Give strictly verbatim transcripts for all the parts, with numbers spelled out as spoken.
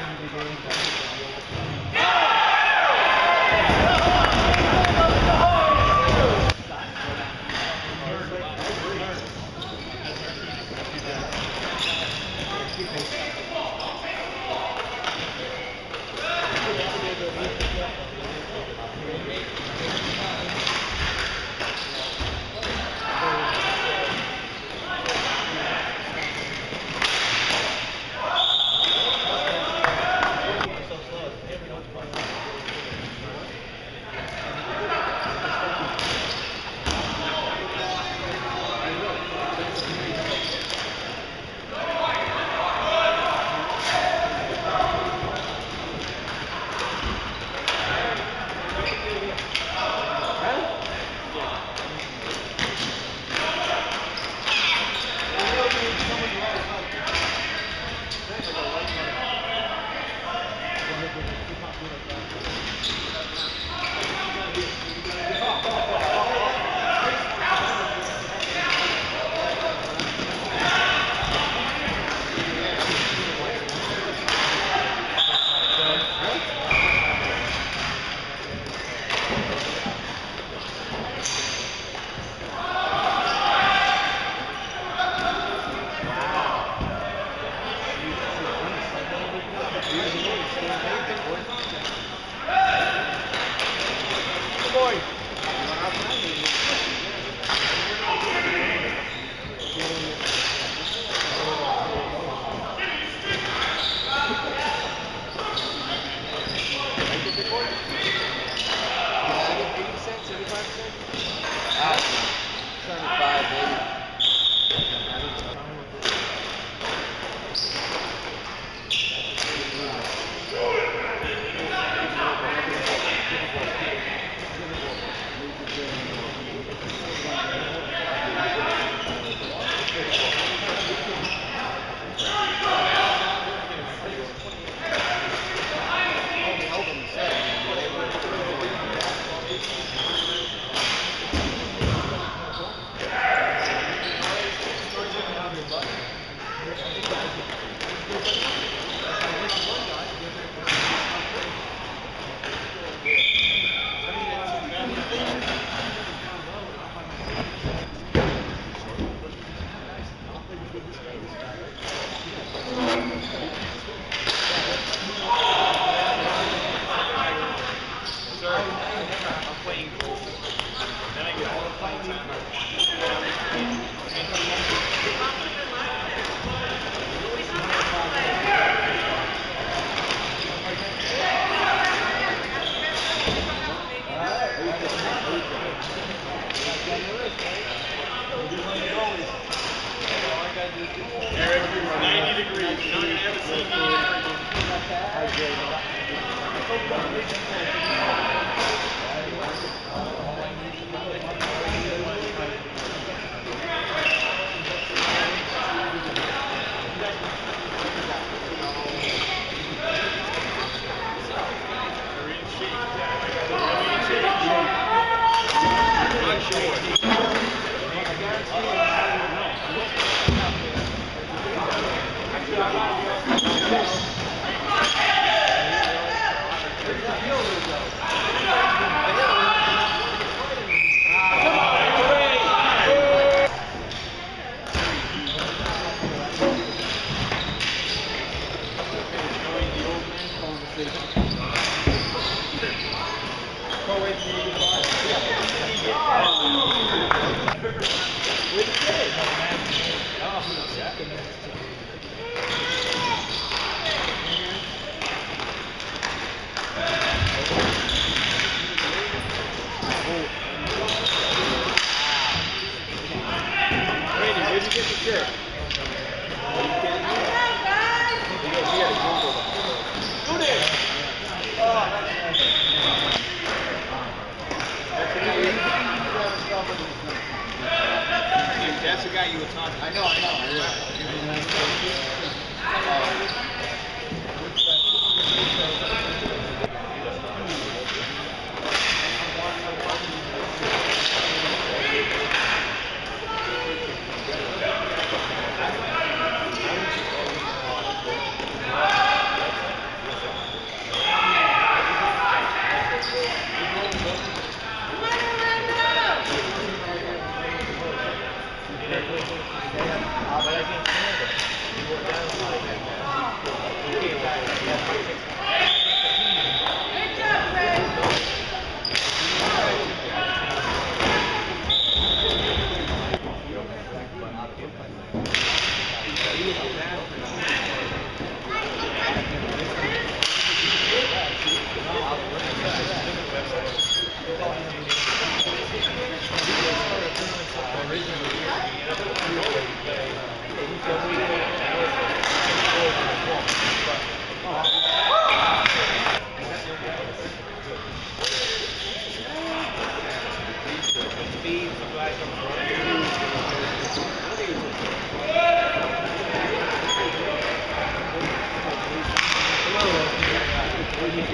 Go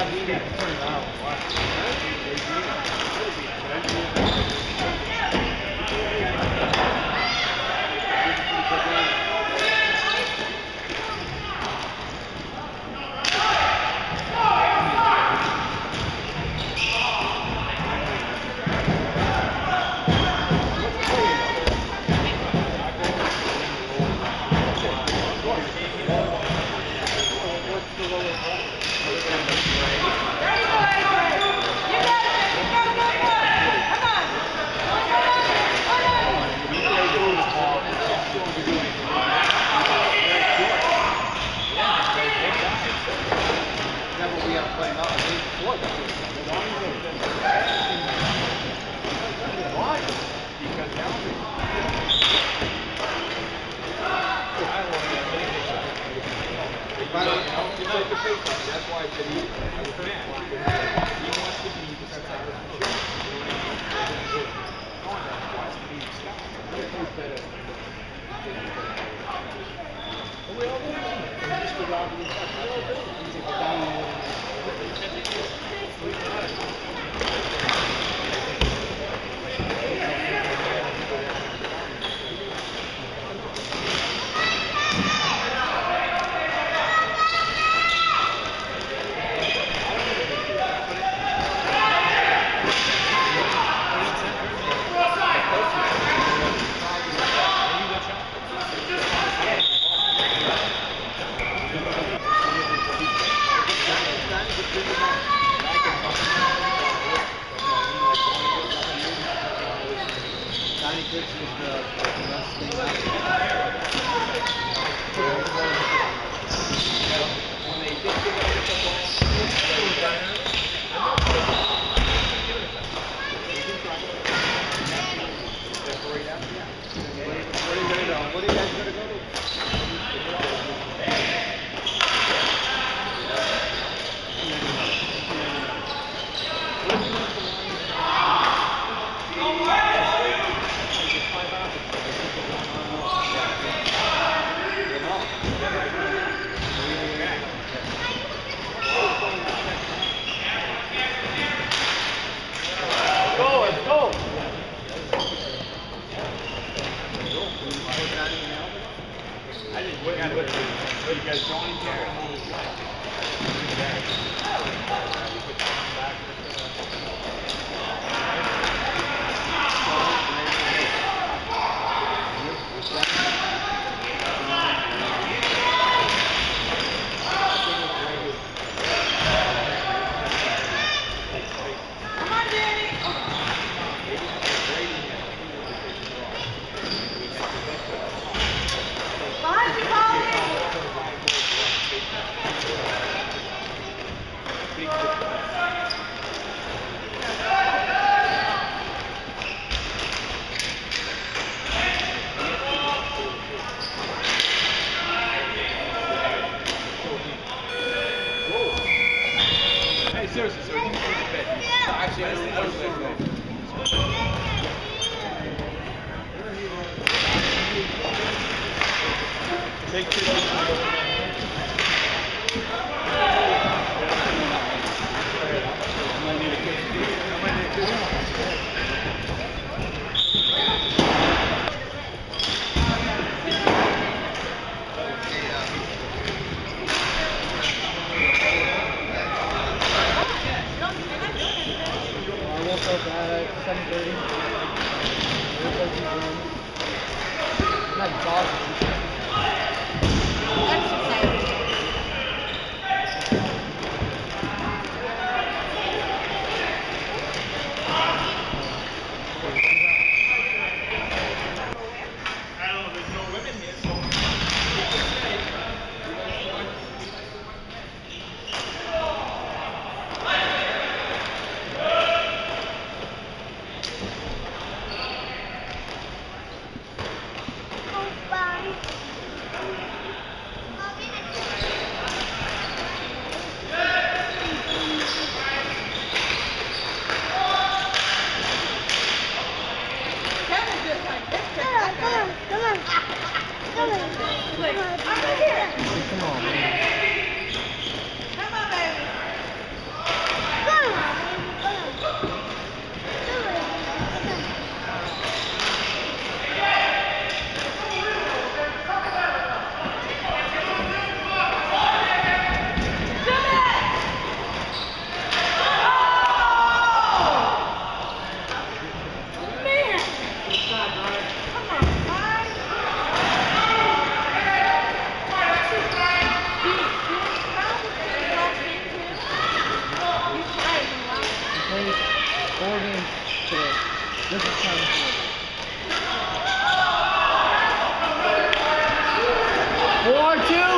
Bye. There's a time for it. four two.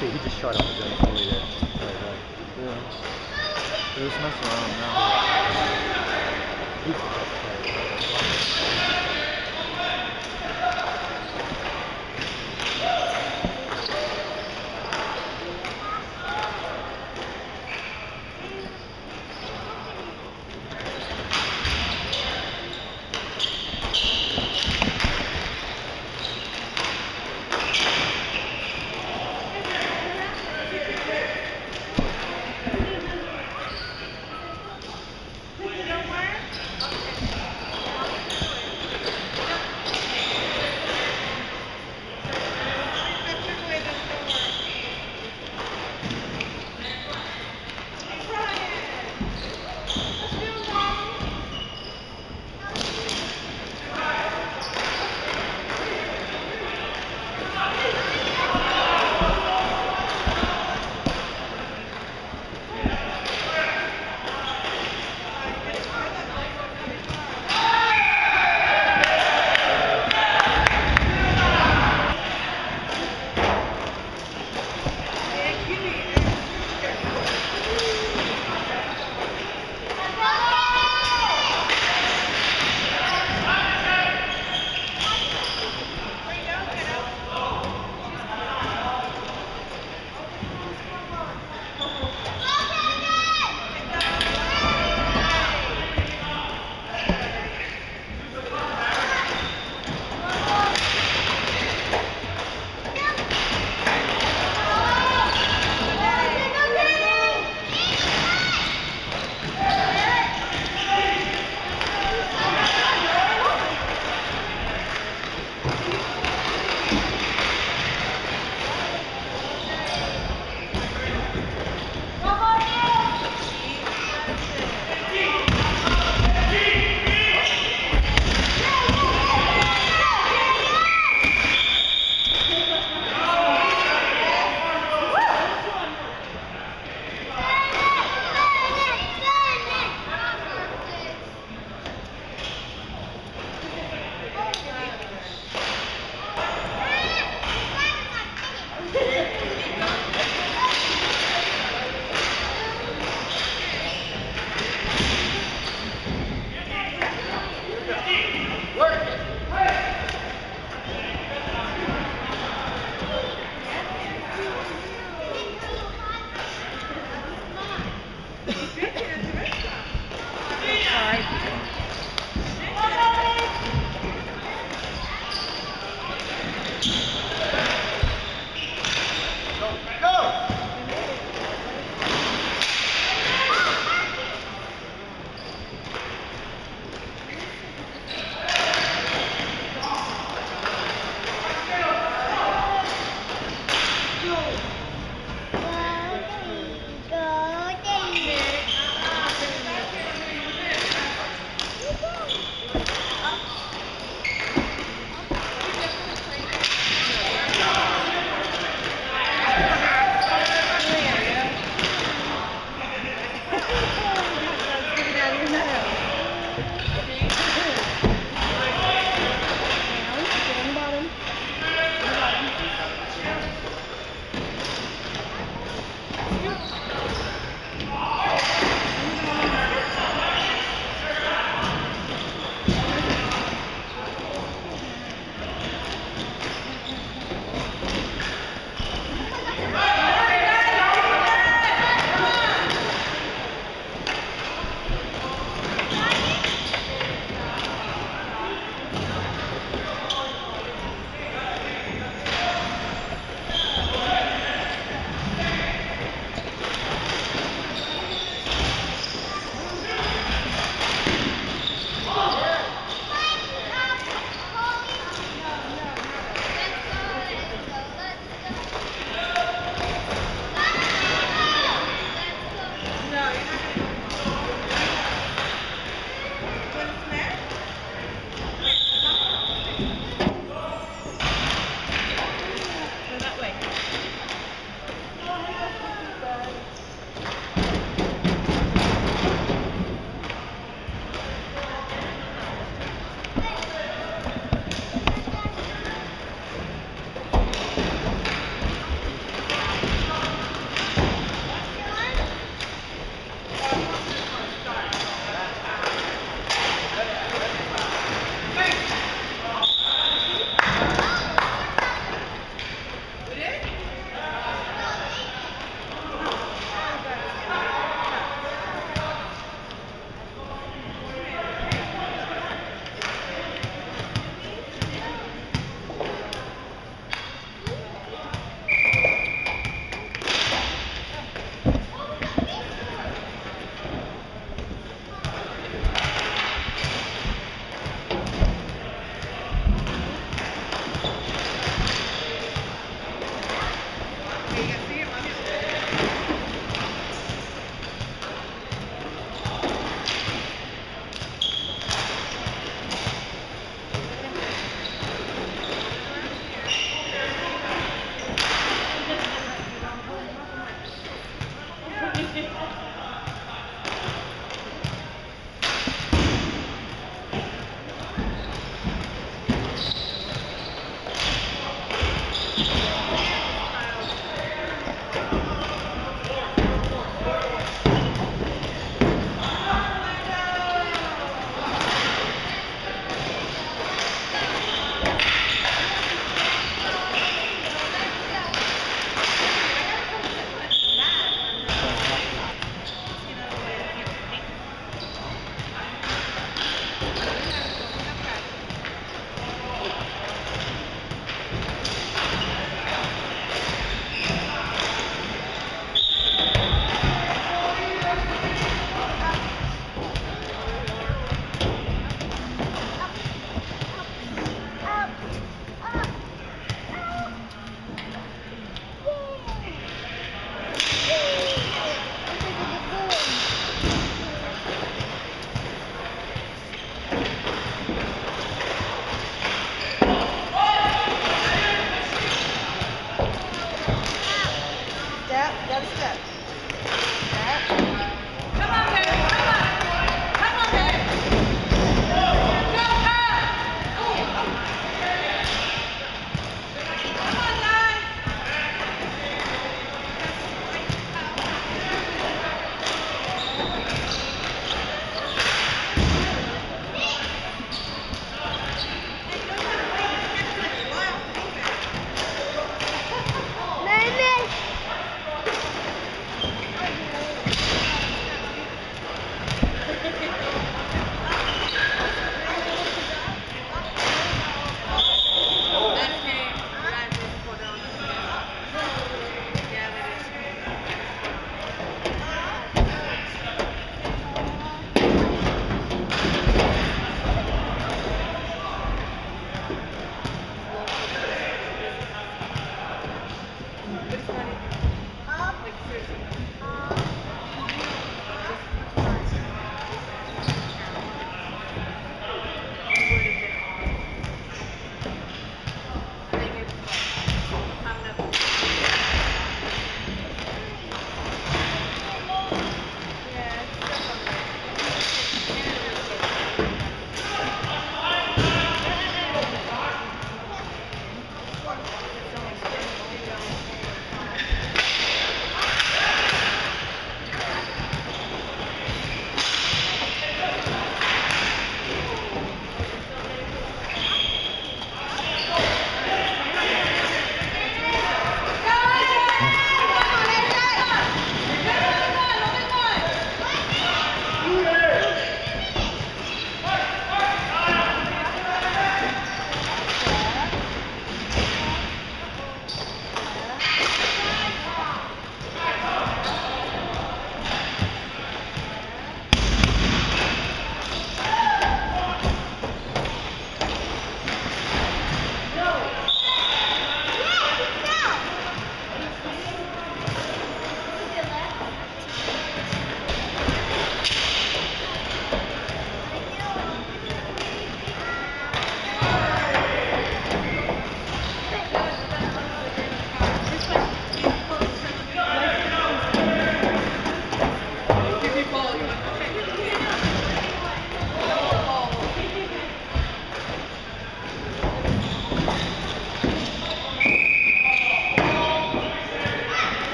See, he just shot up the gun over there. Yeah. There's nothing wrong now. Thank you.